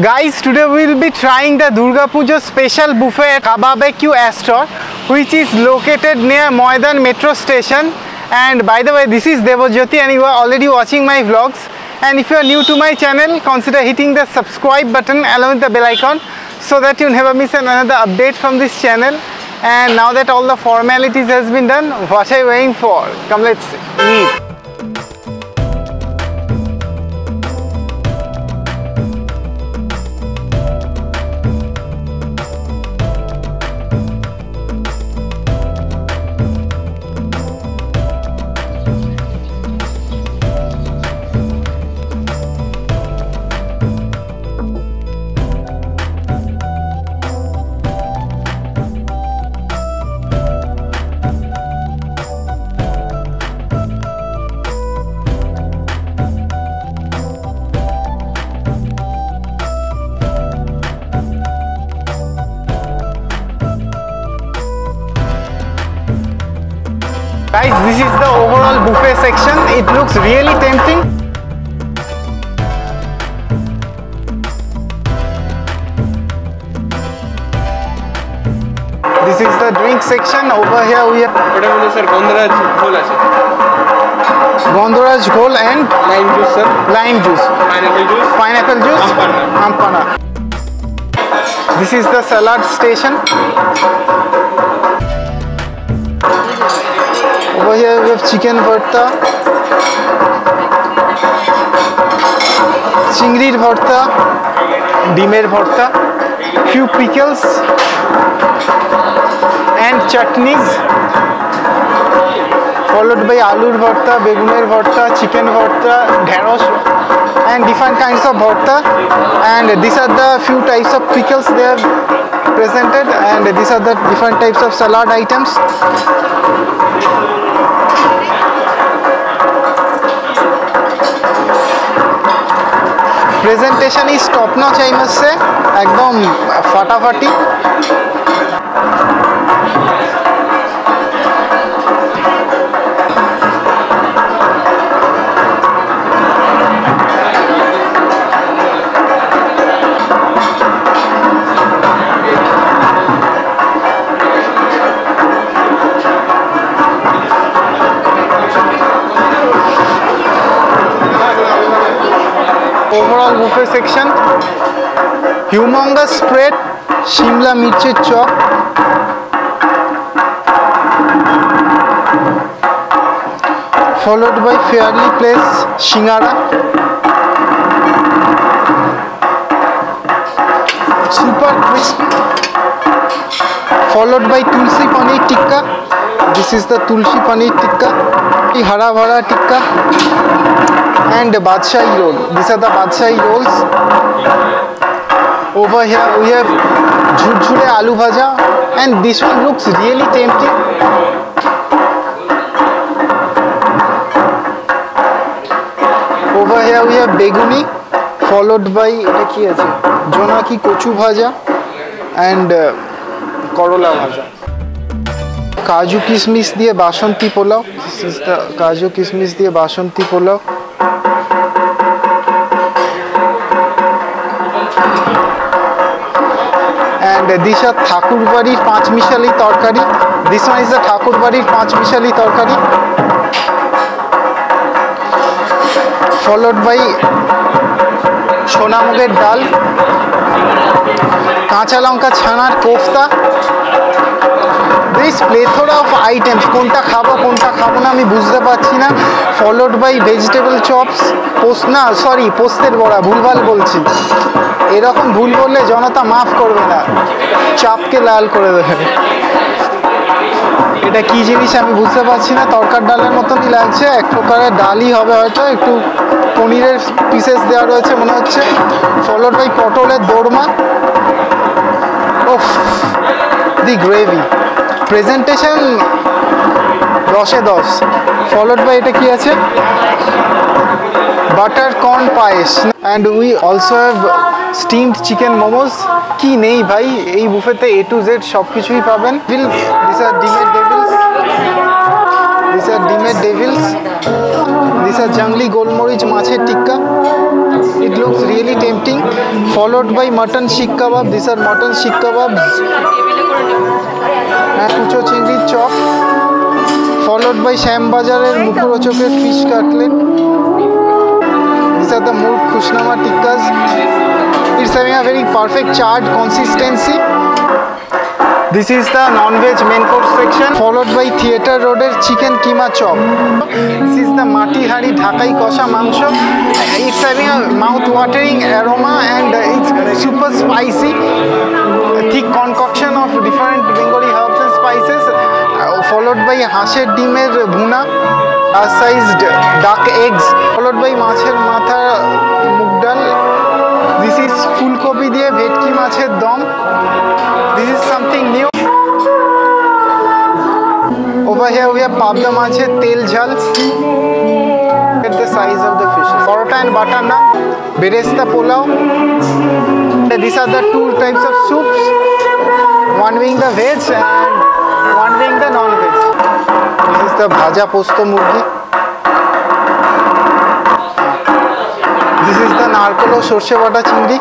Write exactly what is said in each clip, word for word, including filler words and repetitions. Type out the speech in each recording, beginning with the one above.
Guys, today we will be trying the Durga Puja special buffet at Kebab-e-Queue Astor, which is located near Maidan Metro Station. And by the way, this is Debojyoti, and you are already watching my vlogs. And if you are new to my channel, consider hitting the subscribe button along with the bell icon so that you never miss another update from this channel. And now that all the formalities has been done, what are you waiting for? Come, let's eat. Guys, this is the overall buffet section. It looks really tempting. This is the drink section. Over here we have Gonduras ghol, Gonduras ghol and lime juice, sir. Lime juice, pineapple juice, pineapple juice, Amparna. Amparna. This is the salad station. Over here we have chicken bharta, chingrir bharta, dimer bharta, few pickles and chutneys, followed by alur bharta, beguner bharta, chicken bharta, dhyaros and different kinds of bharta. And these are the few types of pickles they have presented, and these are the different types of salad items. Presentation is top notch, I must say, ekdom fatafati. Overall buffet section, humongous spread, Shimla Mirchi chop, followed by Fairly Place Singara, super crispy, followed by tulsi pani tikka. This is the tulsi pani tikka, hara bhara tikka, and Badshahi roll. These are the Badshahi rolls. Over here we have jhunjure alu bhaja, and this one looks really tempting. Over here we have beguni, followed by Jonaki kochu bhaja and uh, korola bhaja. Kaju kismis diye basanti pulao. This is the kaju kismis diye basanti pulao. And these are thakur bari panch mishali tarkari. This one is the thakur bari panch mishali tarkari, followed by sonamuger dal, kacha lanka chanar kofta. This plethora of items, konta khabo konta khabo na ami bujhte parchi na, followed by vegetable chops, post na sorry poster bora, bhulbal bolchi, এরকম ভুল বললে জনতা মাফ করবে না, চাপকে লাল করে দেবে। এটা কি জিনিস আমি বুঝতে পারছি না, তরকার ডালের মতনই লাগছে, এক প্রকারের ডালই হবে হয়তো, একটু পনিরের পিসেস দেওয়া রয়েছে মনে হচ্ছে, ফলোড বাই পটলের দোরমা, ওফ দি গ্রেভি, প্রেজেন্টেশন দশে দশ। ফলোড বাই এটা কি আছে, বাটার কর্ন পায়েস, and we also have steamed chicken momos. কি নেই ভাই এই বুফেতে, এ টু জেড সব কিছুই পাবেন। দিস আর ডিমের devils, this are Dime devils. These are jangli golmori, macher tikka. It looks really tempting. Followed by mutton shik kebab. These are mutton shik kebabs. Na cho chingri chop. Followed by sham bazarer mukrochoker fish cutlet. These are the more khushnama tikkas. It's having a very perfect charred consistency. This is the non-veg main course section, followed by theater roader chicken kima chop. This is the matihari dhakai kosa mangsho. It's having a mouth-watering aroma and it's super spicy. A thick concoction of different Bengali herbs and spices, followed by hasher dimer bhuna, sliced duck eggs, followed by macher matha mug dal. This is full kopi diye bhetki macher dom. This is something new. Over here we have papda mache tel jhal. Look at the size of the fishes. Paratha and butter naan, beresta pulao. These are the two types of soups. One being the veg and one being the non-veg. This is the bhaja posto murgi. This is the narkol o sorshe bata chingri.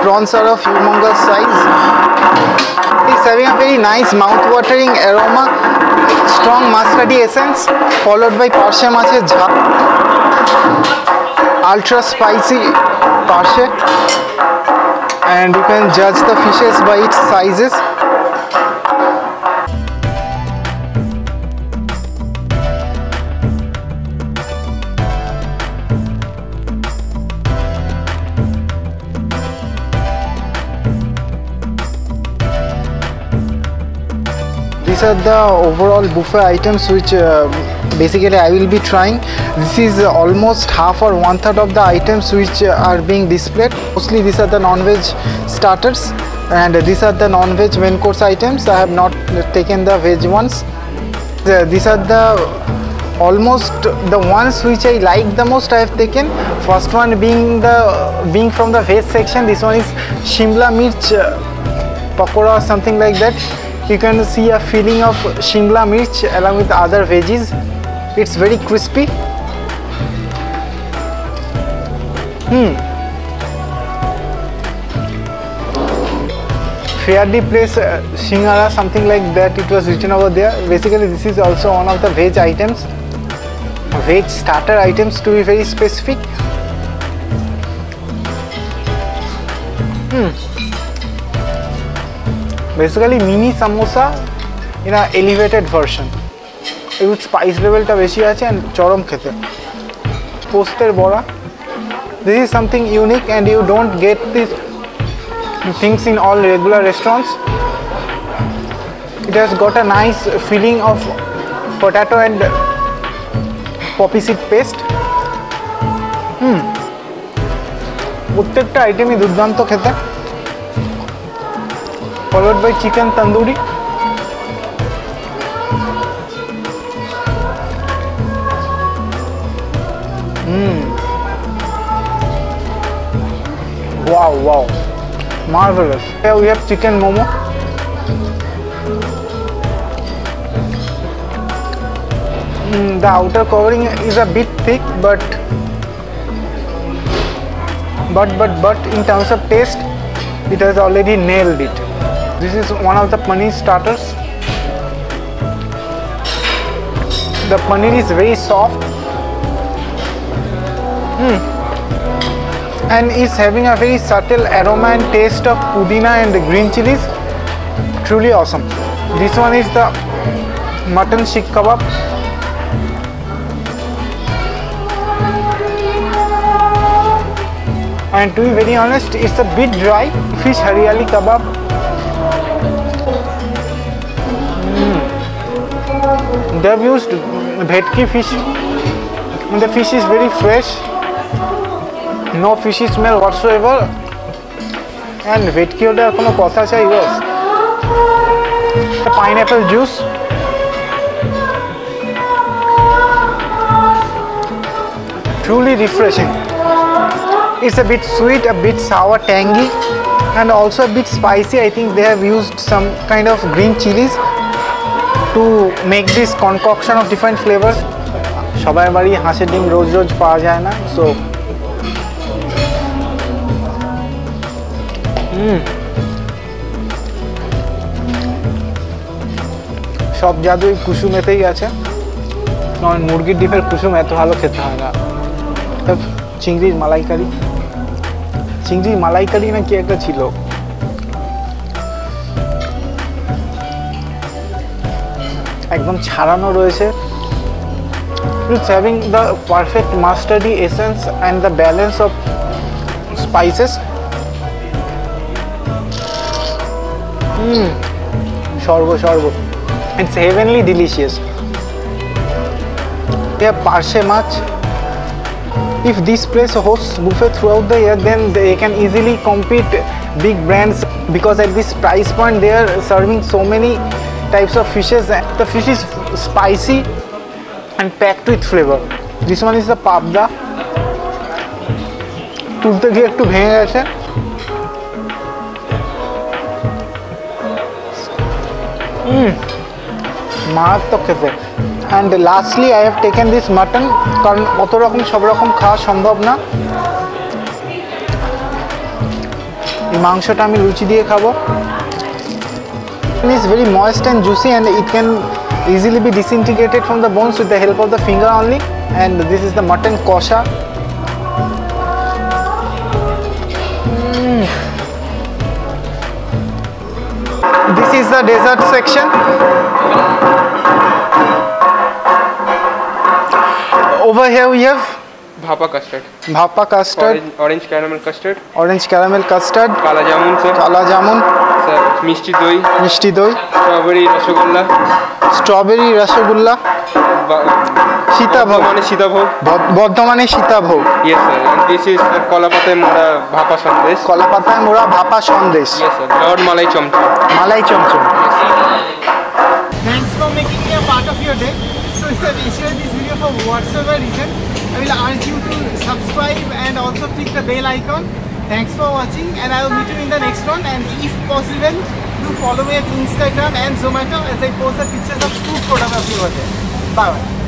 Prawns are of humongous size. It's having a very nice mouth-watering aroma, strong mustardy essence, followed by parshe mache jhap, ultra spicy parshe, and you can judge the fishes by its sizes. These are the overall buffet items which uh, basically I will be trying. This is almost half or one third of the items which are being displayed. Mostly these are the non-veg starters and these are the non-veg main course items. I have not taken the veg ones. These are the almost the ones which I like the most I have taken. First one being the being from the veg section. This one is Shimla Mirchi pakora or something like that. You can see a filling of Shimla mirch along with other veggies. It's very crispy. Hmm. Fairly Place uh, Singara, something like that. It was written over there. Basically, this is also one of the veg items, veg starter items to be very specific. Hmm. Basically mini samosa in an elevated version. It's spice level ta beshi ache and chorom khete. Poster bora. This is something unique and you don't get these things in all regular restaurants. It has got a nice filling of potato and poppy seed paste. Hmm. Prottekta item e durdonto khete. Followed by chicken tandoori. Mm. Wow, wow, marvelous. Here we have chicken momo. Mm, the outer covering is a bit thick, but but but but in terms of taste, it has already nailed it. This is one of the paneer starters. The paneer is very soft, mm. and is having a very subtle aroma and taste of pudina and green chilies. Truly awesome. This one is the mutton shik kebab. And to be very honest, it's a bit dry. Fish haryali kebab. They have used bhetki fish. The fish is very fresh, no fishy smell whatsoever, and bhetki odor kono kotha chai was. Pineapple juice. Truly refreshing. It's a bit sweet, a bit sour, tangy. and also a bit spicy. I think they have used some kind of green chilies to make this concoction of different flavors. সবাই বাড়ি হাঁসের ডিম রোজ রোজ পাওয়া যায় না, so সব জাদুই কুসুমেতেই আছে। নয় মুরগির ডিমের কুসুম এত ভালো খেতে হয় না। চিংড়ির মালাইকারি, চিংড়ির মালাইকারি না কি একটা ছিল। একদম ছাড়ানো রয়েছে। It's having the perfect mustardy essence and the balance of spices. Hmm. Shorbo, shorbo. It's heavenly delicious. They have parshe mach. If this place hosts buffet throughout the year, then they can easily compete big brands because at this price point they are serving so many types of fishes. The fish is spicy and packed with flavor. This one is the papda. তুলতে গিয়ে একটু ভেঙে গেছে। হুম, মারাত্মক খেতে। And lastly, I have taken this mutton কারণ অত রকম সব রকম খাওয়া সম্ভব না। এই মাংসটা আমি লুচি দিয়ে খাবো। It is very moist and juicy, and it can easily be disintegrated from the bones with the help of the finger only. And this is the mutton kosha. Mm. This is the dessert section. Over here we have bhapa custard, bhapa custard, orange, orange caramel custard, orange caramel custard, kala jamun sir, kala jamun. Mishti doi, mishti doi, strawberry rasgulla, strawberry rasgulla, Sitabhog माने Sitabhog, बौद्ध माने शीता भोग। Yes sir, and this is कोला पत्ते मोड़ा भापा संदेश, Cola पत्ते मोड़ा भापा sandesh. Yes sir, Lord malai chamcham, malai chamcham. Thanks for making me a part of your day. So if you share this video for whatever reason, I will ask you to subscribe and also click the bell icon. Thanks for watching, and I will meet you in the next one. And if possible, do follow me on Instagram and Zomato as I post the pictures of food products every day. Bye bye.